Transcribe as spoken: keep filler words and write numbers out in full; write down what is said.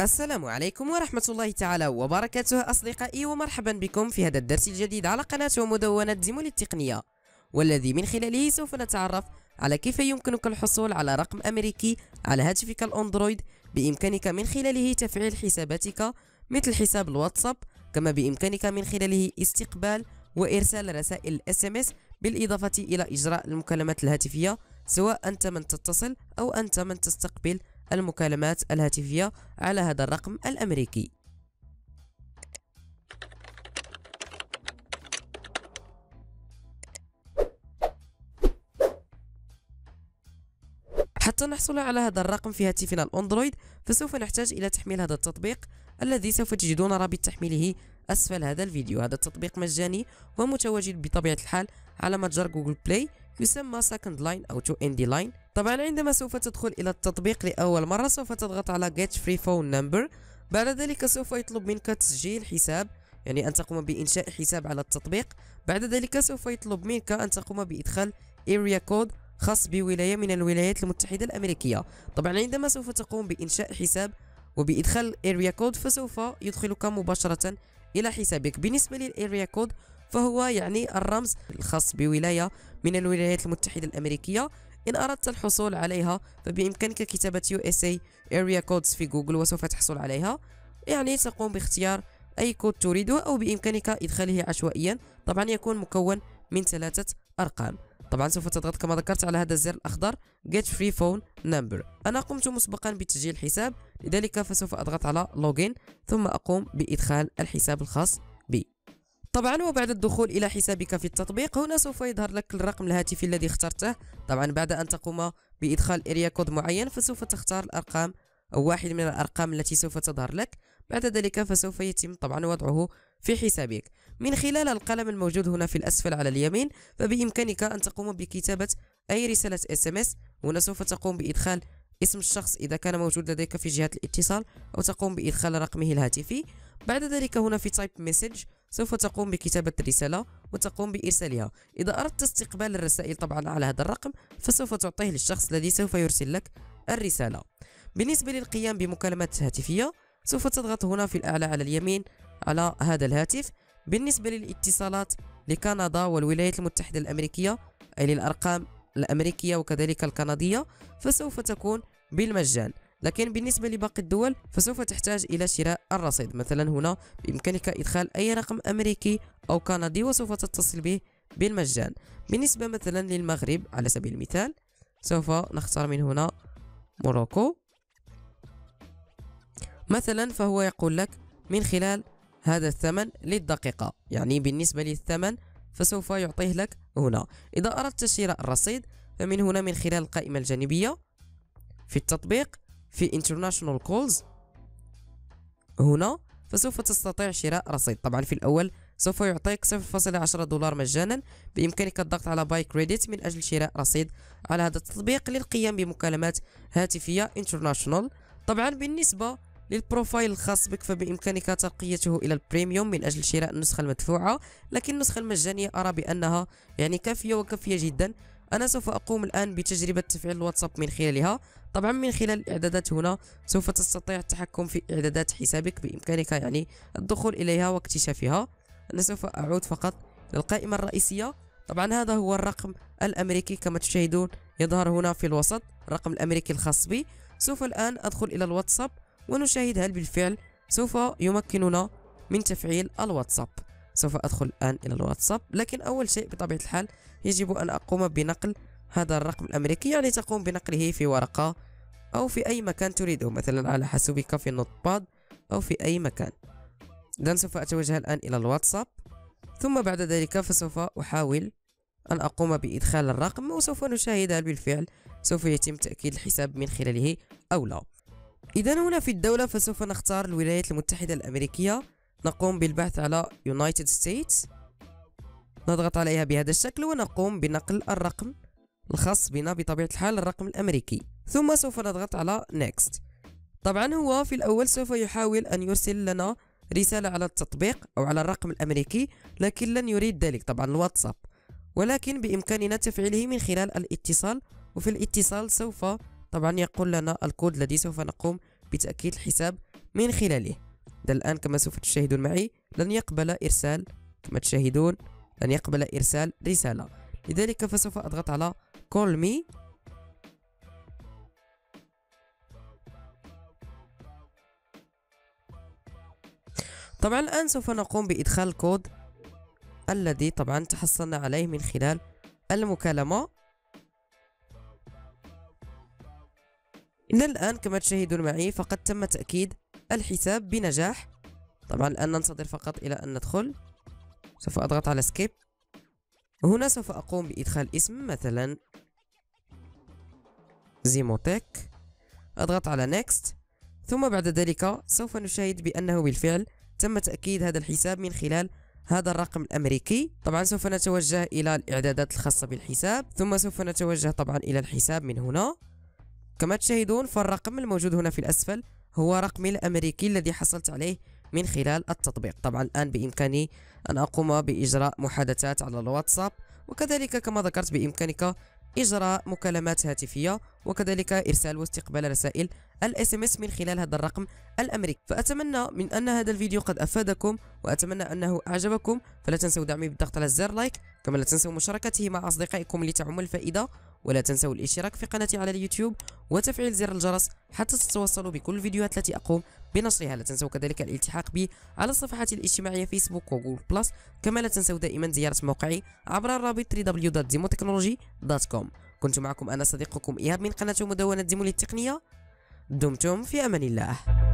السلام عليكم ورحمة الله تعالى وبركاته أصدقائي، ومرحبا بكم في هذا الدرس الجديد على قناة ومدونة زيمو للتقنية، والذي من خلاله سوف نتعرف على كيف يمكنك الحصول على رقم أمريكي على هاتفك الأندرويد. بإمكانك من خلاله تفعيل حساباتك مثل حساب الواتساب، كما بإمكانك من خلاله استقبال وإرسال رسائل الاس ام اس، بالإضافة إلى إجراء المكالمات الهاتفية، سواء أنت من تتصل أو أنت من تستقبل المكالمات الهاتفية على هذا الرقم الأمريكي. حتى نحصل على هذا الرقم في هاتفنا الأندرويد، فسوف نحتاج إلى تحميل هذا التطبيق الذي سوف تجدون رابط تحميله أسفل هذا الفيديو. هذا التطبيق مجاني ومتواجد بطبيعة الحال على متجر جوجل بلاي، يسمى Second line أو تو إن دي لاين. طبعا عندما سوف تدخل إلى التطبيق لأول مرة، سوف تضغط على Get Free Phone Number. بعد ذلك سوف يطلب منك تسجيل حساب، يعني أن تقوم بإنشاء حساب على التطبيق. بعد ذلك سوف يطلب منك أن تقوم بإدخال Area Code خاص بولاية من الولايات المتحدة الأمريكية. طبعا عندما سوف تقوم بإنشاء حساب وبإدخال Area Code، فسوف يدخلك مباشرة إلى حسابك. بالنسبة للاريا كود، فهو يعني الرمز الخاص بولاية من الولايات المتحدة الأمريكية. إن أردت الحصول عليها، فبإمكانك كتابة يو إس إيه Area Codes في جوجل وسوف تحصل عليها. يعني تقوم باختيار أي كود تريده، أو بإمكانك إدخاله عشوائيا. طبعا يكون مكون من ثلاثة أرقام. طبعا سوف تضغط كما ذكرت على هذا الزر الأخضر Get Free Phone Number. أنا قمت مسبقا بتسجيل حساب، لذلك فسوف أضغط على Login، ثم أقوم بإدخال الحساب الخاص بي. طبعا وبعد الدخول إلى حسابك في التطبيق، هنا سوف يظهر لك الرقم الهاتفي الذي اخترته. طبعا بعد أن تقوم بإدخال اريا كود معين، فسوف تختار الأرقام أو واحد من الأرقام التي سوف تظهر لك. بعد ذلك فسوف يتم طبعا وضعه في حسابك من خلال القلم الموجود هنا في الأسفل على اليمين. فبإمكانك أن تقوم بكتابة أي رسالة إس إم إس. هنا سوف تقوم بإدخال اسم الشخص إذا كان موجود لديك في جهة الاتصال، أو تقوم بإدخال رقمه الهاتفي. بعد ذلك هنا في Type Message سوف تقوم بكتابة رسالة وتقوم بإرسالها. إذا أردت استقبال الرسائل طبعا على هذا الرقم، فسوف تعطيه للشخص الذي سوف يرسل لك الرسالة. بالنسبة للقيام بمكالمات هاتفية، سوف تضغط هنا في الأعلى على اليمين على هذا الهاتف. بالنسبة للاتصالات لكندا والولايات المتحدة الأمريكية، أي للأرقام الأمريكية وكذلك الكندية، فسوف تكون بالمجان. لكن بالنسبة لباقي الدول، فسوف تحتاج إلى شراء الرصيد. مثلا هنا بإمكانك إدخال أي رقم أمريكي أو كندي وسوف تتصل به بالمجان. بالنسبة مثلا للمغرب على سبيل المثال، سوف نختار من هنا موروكو مثلا، فهو يقول لك من خلال هذا الثمن للدقيقة. يعني بالنسبة للثمن فسوف يعطيه لك هنا. إذا أردت شراء الرصيد، فمن هنا من خلال القائمة الجانبية في التطبيق في International Calls هنا، فسوف تستطيع شراء رصيد. طبعا في الأول سوف يعطيك صفر فاصلة عشرة دولار مجانا. بإمكانك الضغط على باي كريديت من أجل شراء رصيد على هذا التطبيق للقيام بمكالمات هاتفية International. طبعا بالنسبة للبروفايل الخاص بك، فبإمكانك ترقيته إلى البريميوم من أجل شراء النسخة المدفوعة. لكن النسخة المجانية أرى بأنها يعني كافية وكافية جدا. أنا سوف أقوم الآن بتجربة تفعيل الواتساب من خلالها. طبعا من خلال الإعدادات هنا، سوف تستطيع التحكم في إعدادات حسابك. بإمكانك يعني الدخول إليها واكتشافها. أنا سوف أعود فقط للقائمة الرئيسية. طبعا هذا هو الرقم الأمريكي كما تشاهدون يظهر هنا في الوسط، الرقم الأمريكي الخاص بي. سوف الآن أدخل إلى الواتساب ونشاهد هل بالفعل سوف يمكننا من تفعيل الواتساب. سوف أدخل الآن إلى الواتساب، لكن أول شيء بطبيعة الحال يجب أن أقوم بنقل هذا الرقم الأمريكي. يعني تقوم بنقله في ورقة أو في أي مكان تريده، مثلا على حاسوبك في النوت باد أو في أي مكان. إذن سوف أتوجه الآن إلى الواتساب، ثم بعد ذلك فسوف أحاول أن أقوم بإدخال الرقم، وسوف نشاهد هل بالفعل سوف يتم تأكيد الحساب من خلاله أو لا. إذن هنا في الدولة، فسوف نختار الولايات المتحدة الأمريكية. نقوم بالبحث على United States، نضغط عليها بهذا الشكل، ونقوم بنقل الرقم الخاص بنا بطبيعة الحال، الرقم الأمريكي. ثم سوف نضغط على Next. طبعا هو في الأول سوف يحاول أن يرسل لنا رسالة على التطبيق أو على الرقم الأمريكي، لكن لن يريد ذلك طبعا الواتساب، ولكن بإمكاننا تفعيله من خلال الاتصال. وفي الاتصال سوف طبعا يقول لنا الكود الذي سوف نقوم بتأكيد الحساب من خلاله. ده الآن كما سوف تشاهدون معي لن يقبل إرسال، كما تشاهدون لن يقبل إرسال رسالة. لذلك فسوف أضغط على Call Me. طبعا الآن سوف نقوم بإدخال الكود الذي طبعا تحصلنا عليه من خلال المكالمة. إلى الآن كما تشاهدون معي فقد تم تأكيد الحساب بنجاح. طبعا الآن ننتظر فقط إلى أن ندخل. سوف أضغط على سكيب. هنا سوف أقوم بإدخال اسم، مثلا زيمو تك. أضغط على نيكست، ثم بعد ذلك سوف نشاهد بأنه بالفعل تم تأكيد هذا الحساب من خلال هذا الرقم الأمريكي. طبعا سوف نتوجه إلى الإعدادات الخاصة بالحساب، ثم سوف نتوجه طبعا إلى الحساب من هنا. كما تشاهدون فالرقم الموجود هنا في الأسفل هو رقمي الأمريكي الذي حصلت عليه من خلال التطبيق. طبعا الآن بإمكاني أن أقوم بإجراء محادثات على الواتساب، وكذلك كما ذكرت بإمكانك إجراء مكالمات هاتفية، وكذلك إرسال واستقبال رسائل الاس ام اس من خلال هذا الرقم الأمريكي. فأتمنى من أن هذا الفيديو قد أفادكم، وأتمنى أنه أعجبكم. فلا تنسوا دعمي بالضغط على زر لايك، كما لا تنسوا مشاركته مع أصدقائكم لتعم الفائدة، ولا تنسوا الاشتراك في قناتي على اليوتيوب وتفعيل زر الجرس حتى تتوصلوا بكل الفيديوهات التي أقوم بنشرها. لا تنسوا كذلك الالتحاق بي على صفحاتي الاجتماعية فيسبوك وجوجل بلس، كما لا تنسوا دائما زيارة موقعي عبر الرابط دبليو دبليو دبليو دوت زيمو تكنولوجي دوت كوم. كنت معكم أنا صديقكم إيهاب من قناة مدونة زيمو للتقنية. دمتم في أمان الله.